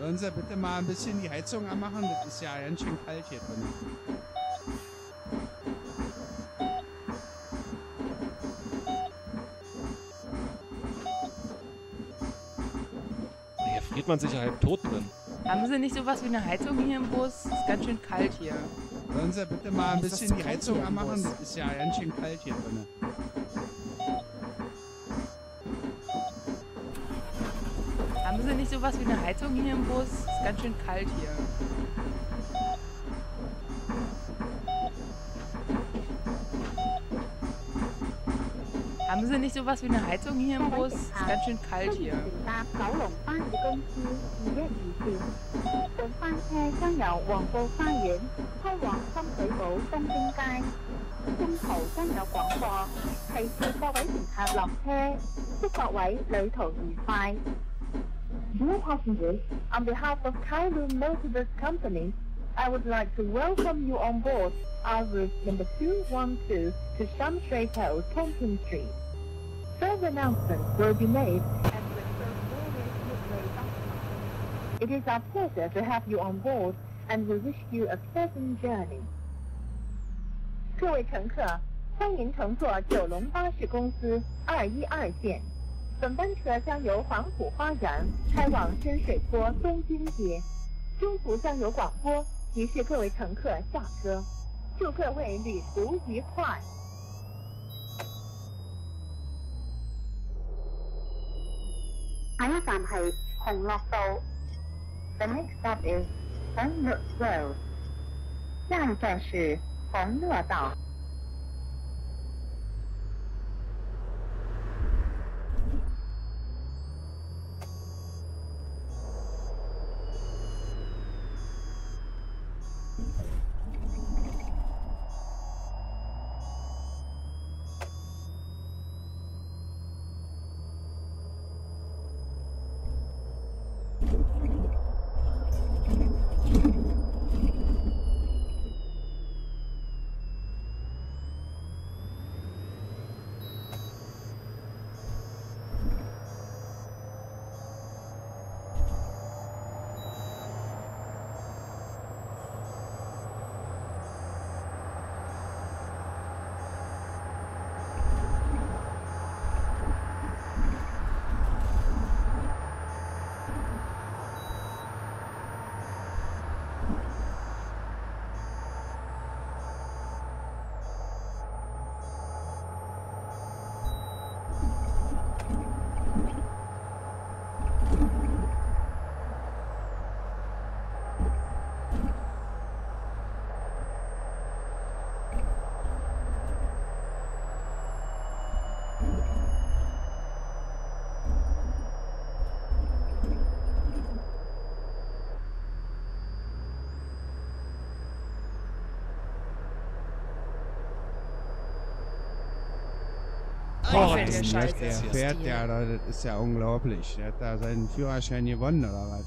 Sollen Sie bitte mal ein bisschen die Heizung anmachen? Das ist ja ganz schön kalt hier drin. Hier friert man sich ja halb tot drin. Haben Sie nicht sowas wie eine Heizung hier im Bus? Ist ganz schön kalt hier. Sollen Sie bitte mal ein bisschen die Heizung anmachen? Das ist ja ganz schön kalt hier drin. Haben Sie nicht sowas wie eine Heizung hier im Bus? Ist ganz schön kalt hier. Haben Sie nicht sowas wie eine Heizung hier im Bus? Ist ganz schön kalt hier. Dear passengers, on behalf of Kowloon Motor Bus Company, I would like to welcome you on board our route number 212 to Sham Shui Po Tonkin Street. Further announcements will be made as the first. It is our pleasure to have you on board, and we wish you a pleasant journey. 各位乘客，欢迎乘坐九龙巴士公司212线。本班车将由黄埔花园开往深水坡东京街，中途将有广播提示各位乘客下车。祝各位旅途愉快。下一站係紅樂道。The next stop is Hongle Road。下一站是紅樂道。 Oh, das ist der Pferd, der da, das ist ja unglaublich. Der hat da seinen Führerschein gewonnen, oder was?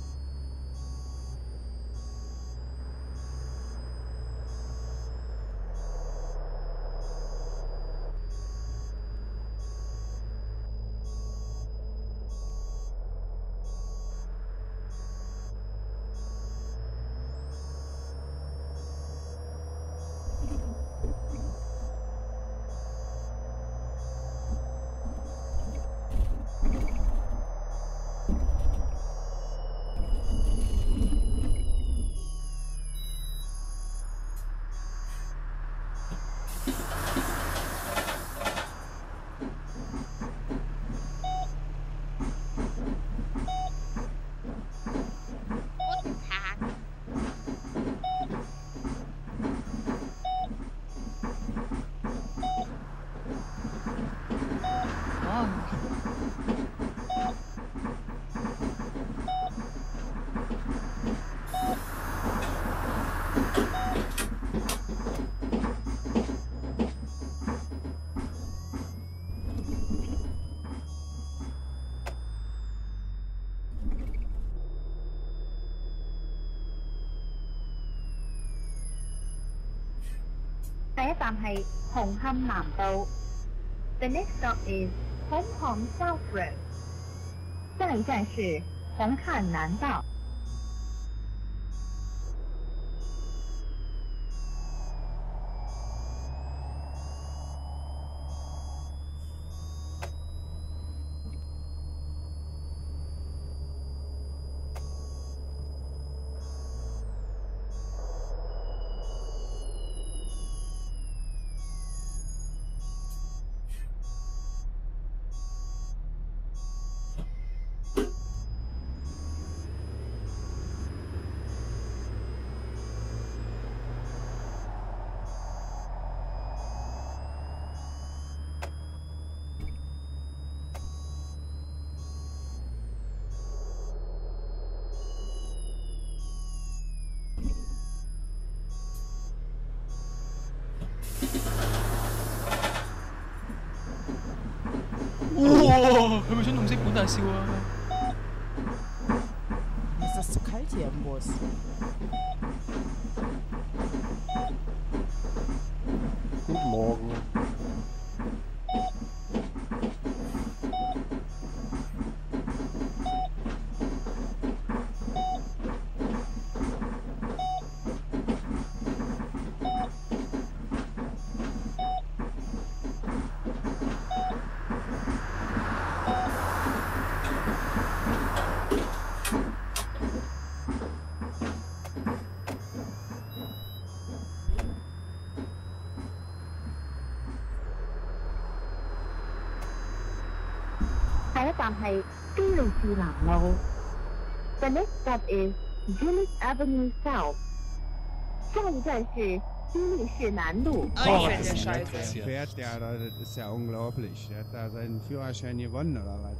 The next stop is Hong Kong South Road. 下一站是红磡南道。Hör mir schon um 7 Uhr. Ist das zu kalt hier im Bus? Guten Morgen. The next stop is Juni Avenue South. 下一站是金利士南路。Oh, das ist ein nettes Pferd, ja, das ist ja unglaublich. Er hat da seinen Führerschein gewonnen, oder was?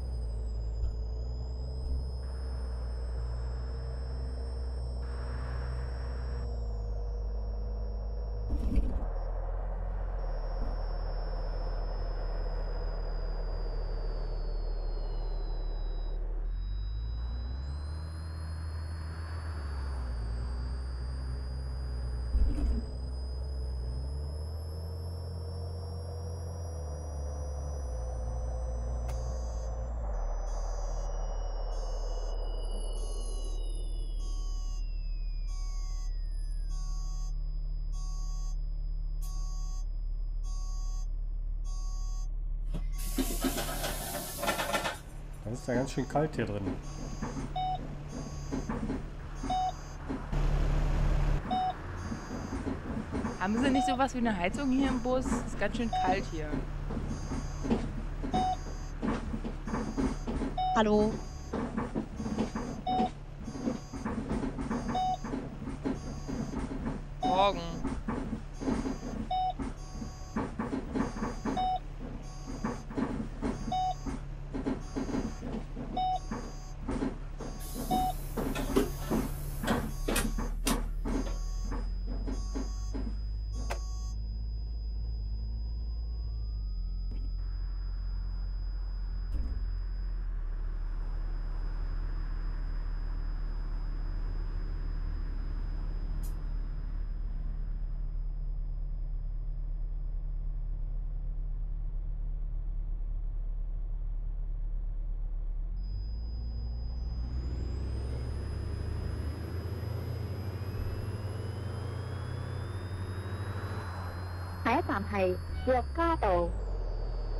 Ist ja ganz schön kalt hier drin. Haben Sie nicht sowas wie eine Heizung hier im Bus? Ist ganz schön kalt hier. Hallo. Morgen.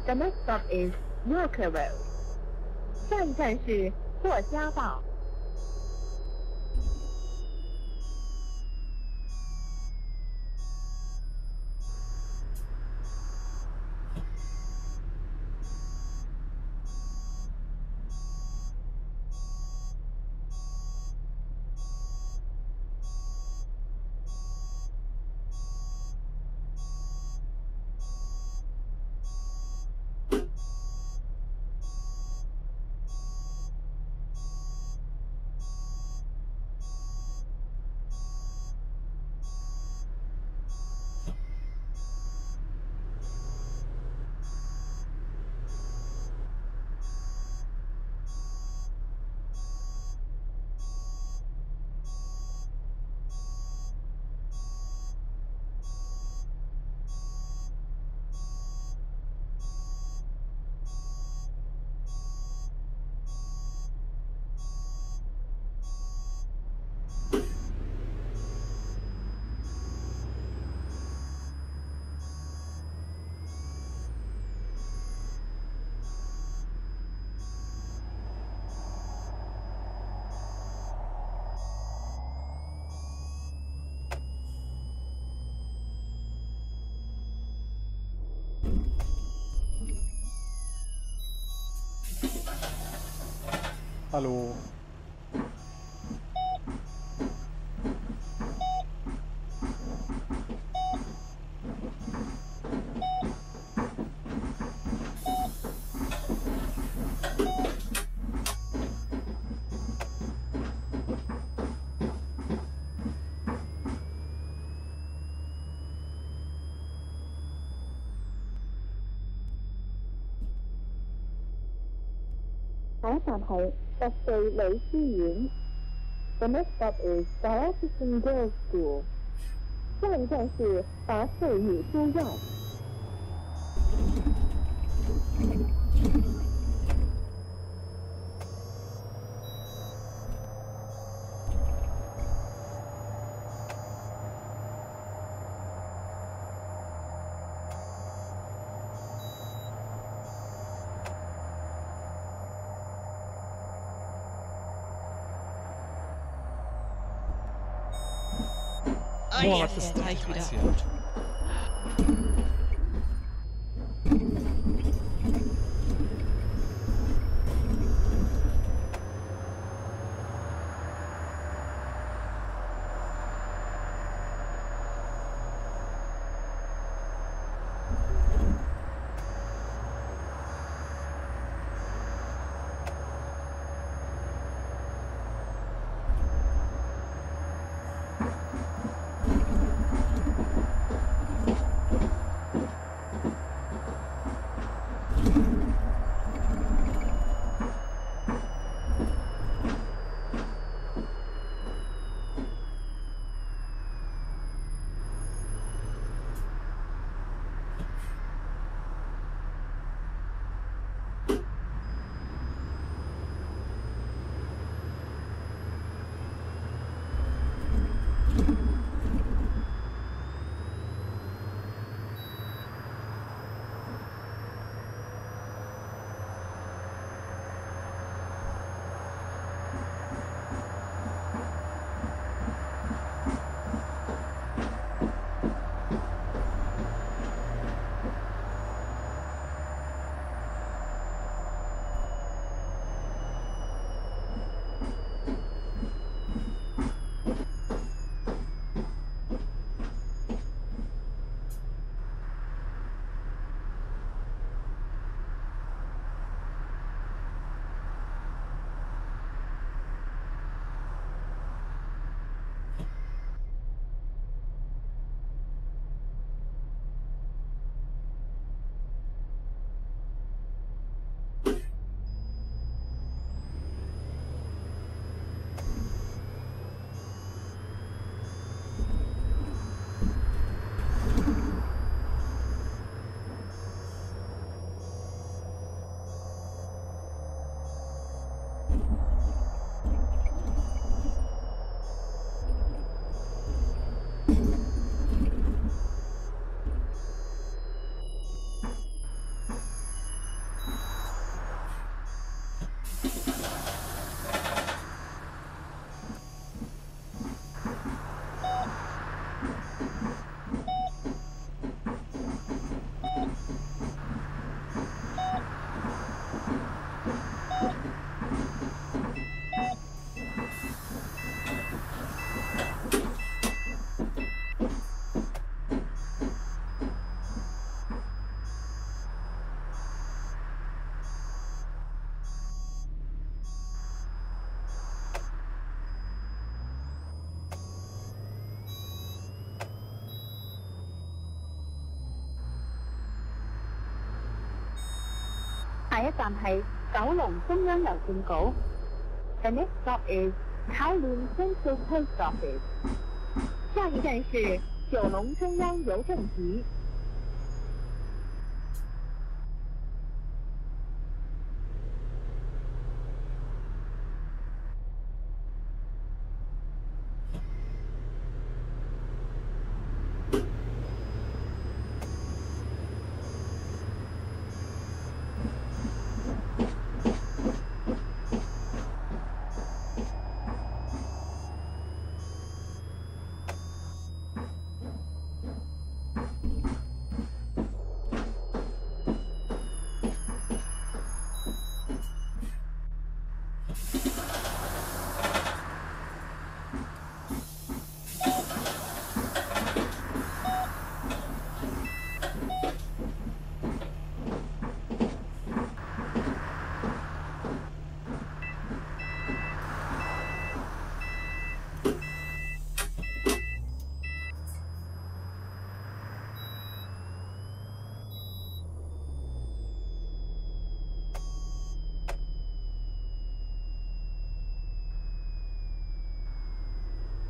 The next stop is Hongle Road. 下一站是霍家道。 Hallo. The next stop is Diocesan Girls School. 下一站是华翠女书院。Boah, das ist gleich wieder. The next stop is Kowloon Central Post Office. 下一站是九龙中央邮政局。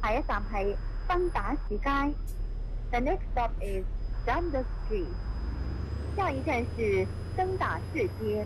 下一站係登打士街。The next stop is Dundas Street。下一站是登打士街。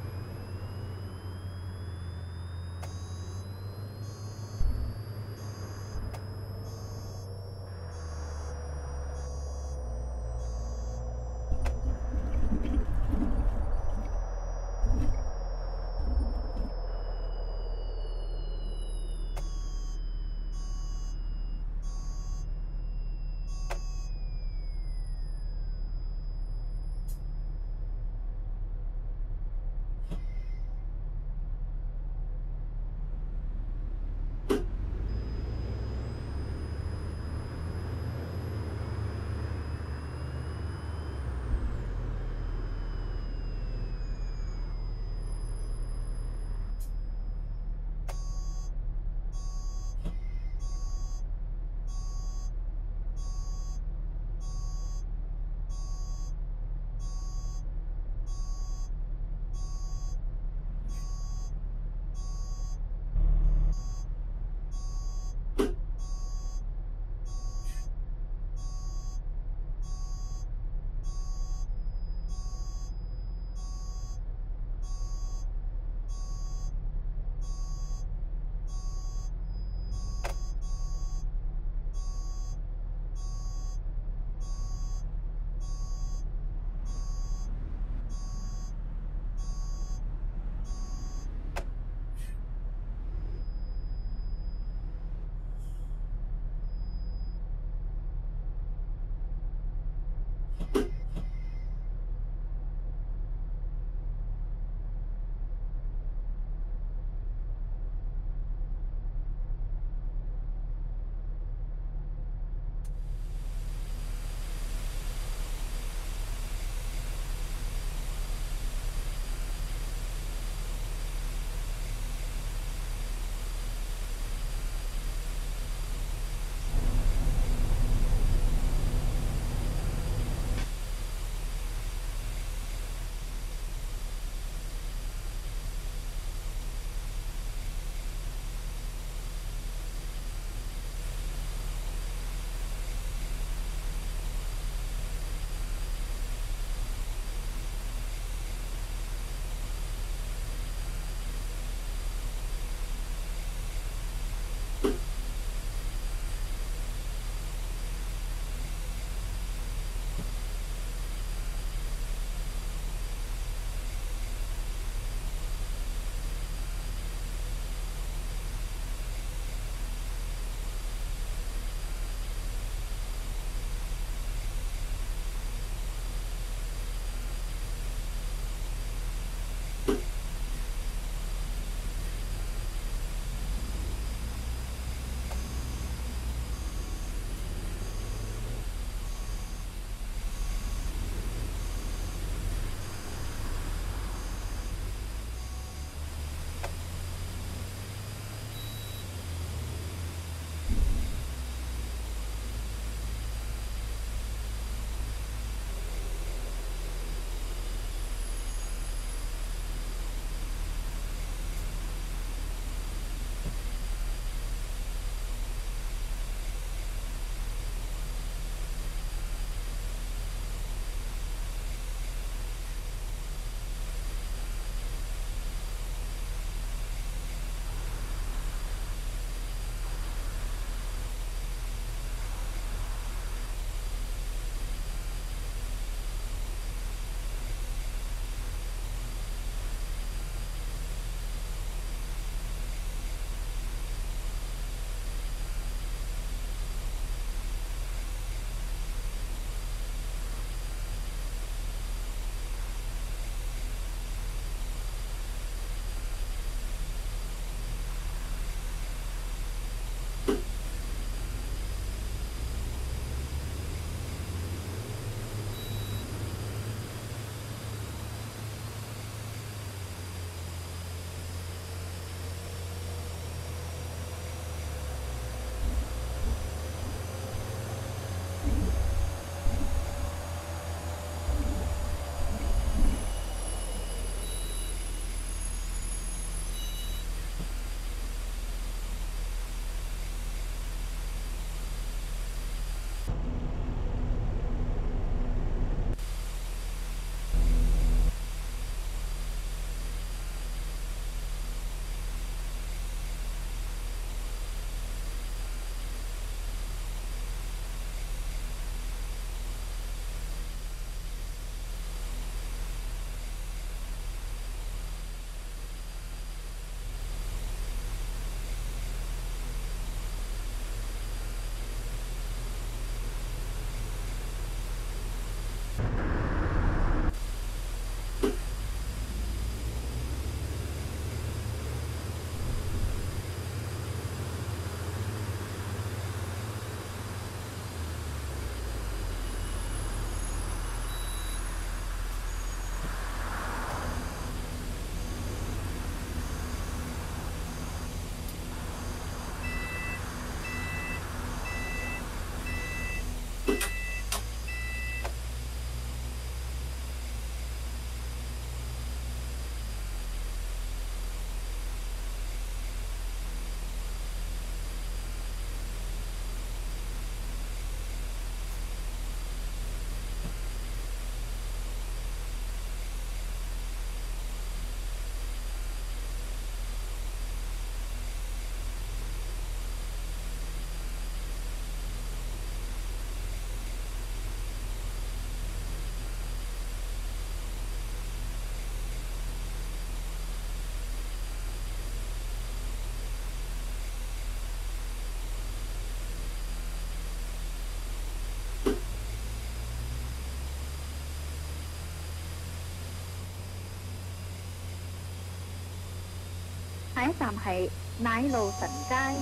一站係奶路臣街。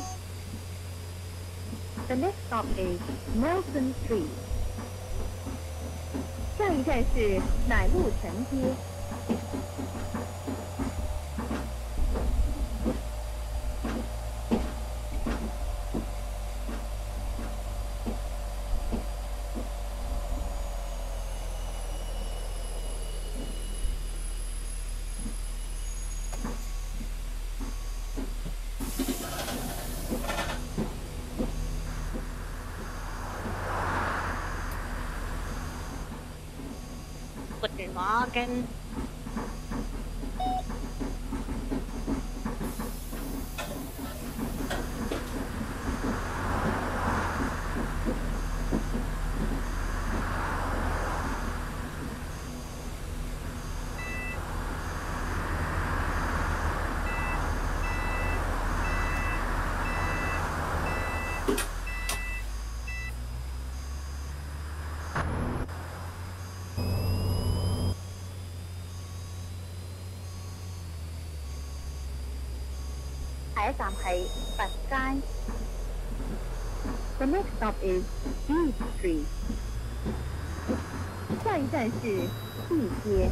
The next stop is Moulton Street。下一站是奶路臣街。 Guten Morgen. The next stop is B Street. 下一站是B街。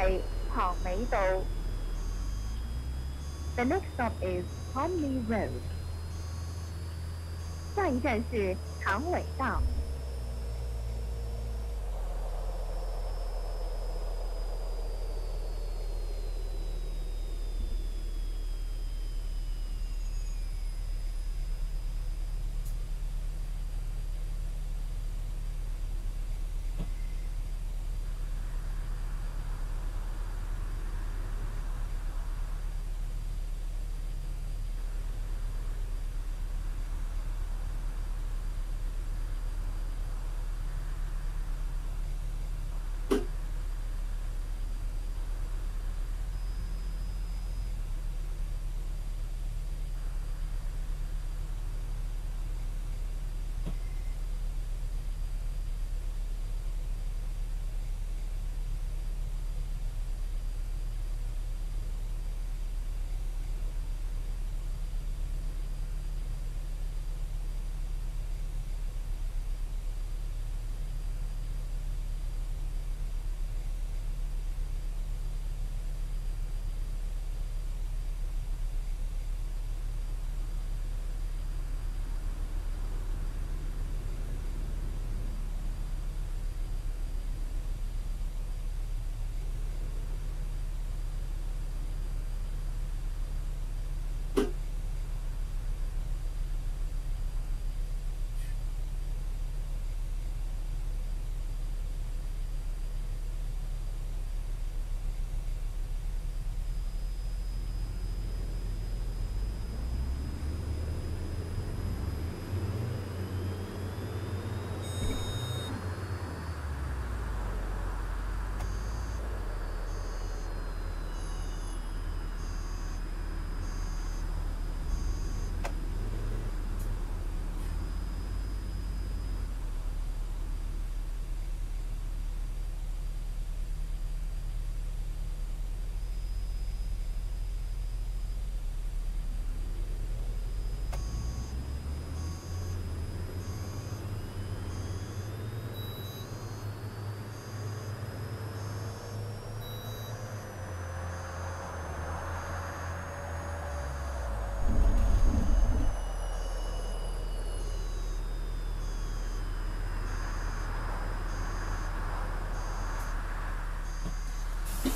係 Hong Mei Road. The next stop is Hong Mei Road. 下一站是長尾道。 第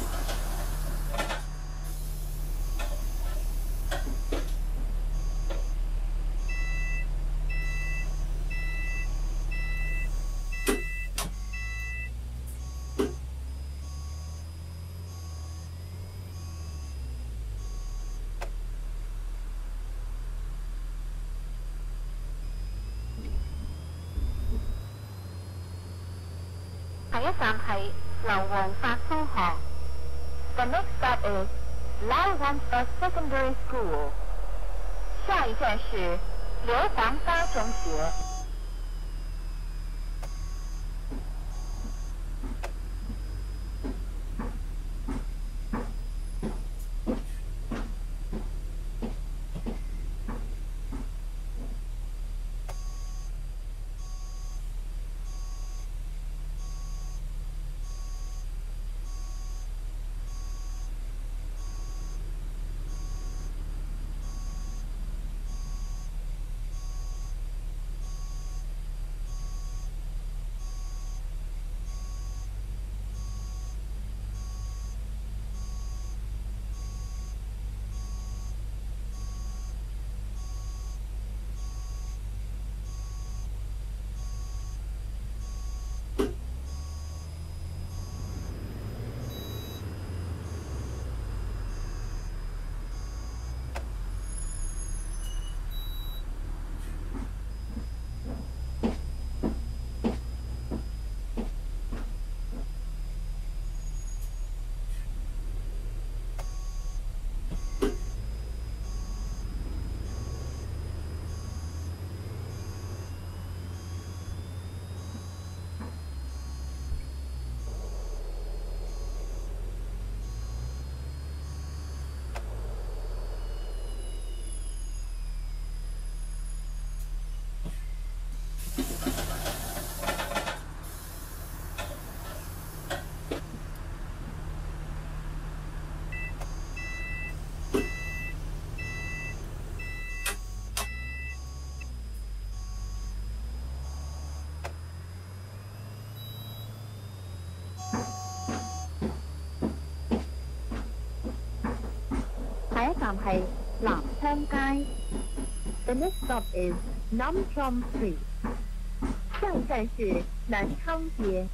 一站係流黃發蘇學。The next stop is Liu Huangfa Secondary School。下一站是流黃發中學。下一站係南昌街。The next stop is Nam Cheong Street。下一站是南昌街。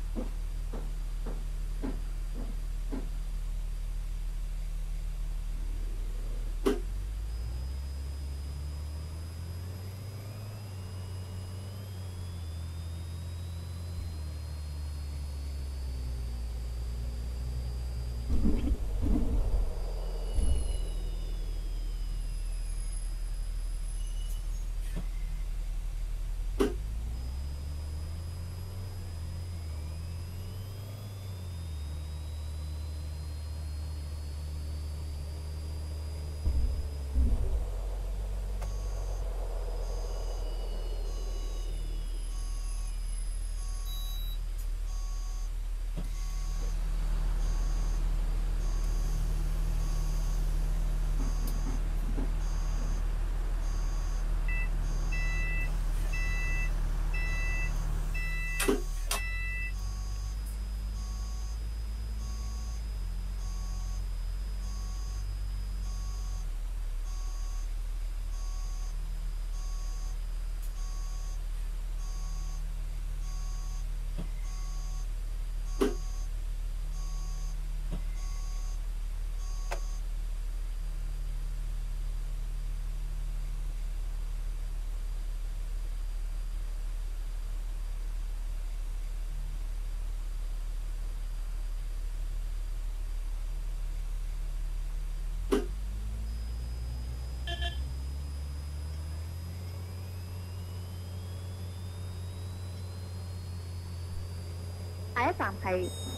下一站係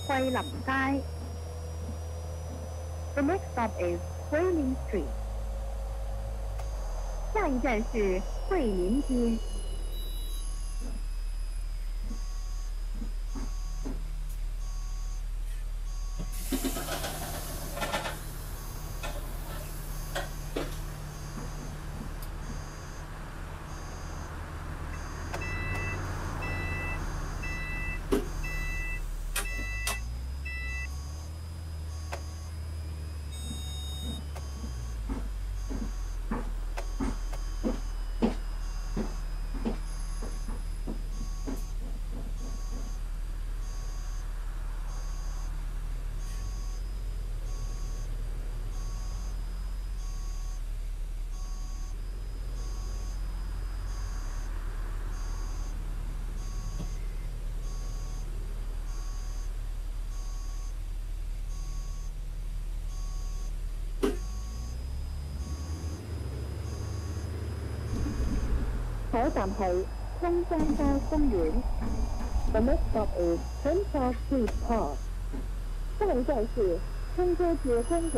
桂林街。The next stop is Wai Ming Street。下一站是桂林街。下一站係東江街公園。The next stop is Whampoa Street Park。下一站是通州街公園。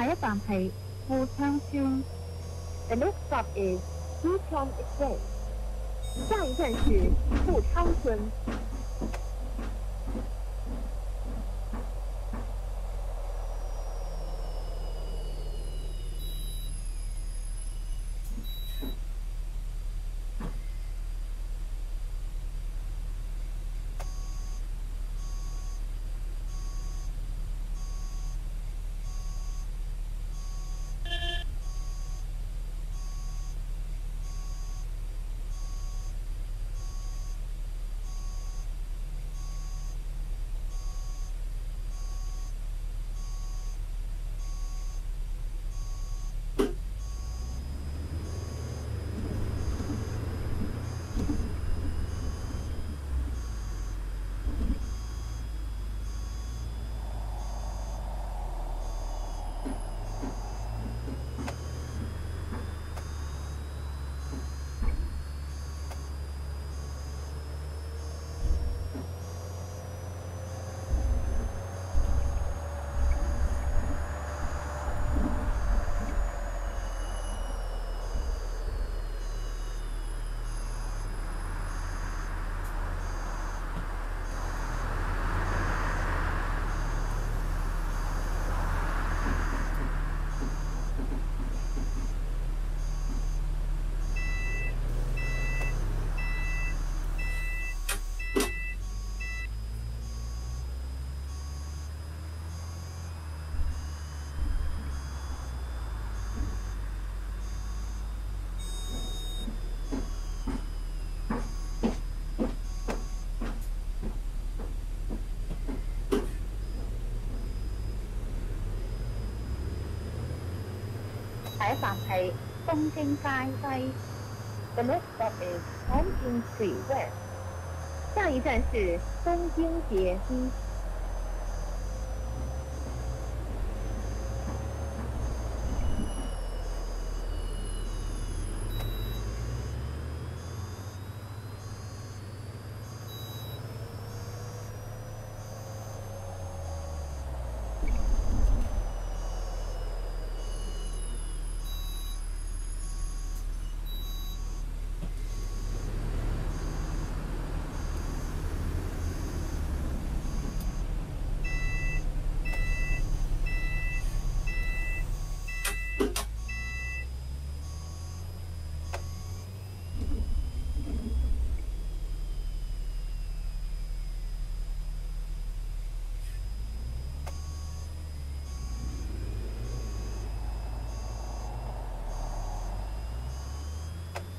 下一站係富昌村。The next stop is Fu Chong Express。下一站是富昌村。 下一站係東京街西 ，The next stop is Hong Mei Road。下一站是東京街西。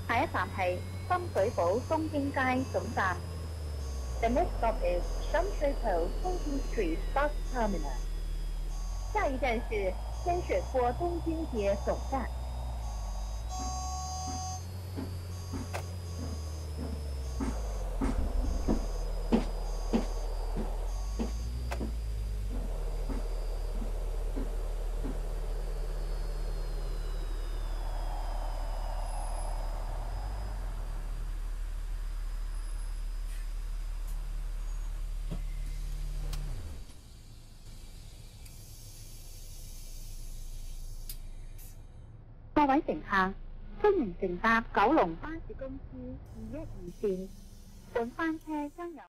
下一站係深水埗東京街總站。The next stop is Sham Shui Po Tonkin Street Bus Terminal。下一站是深水埗東京街總站。 各位乘客，歡迎乘搭九龍巴士公司212線，換班車將有。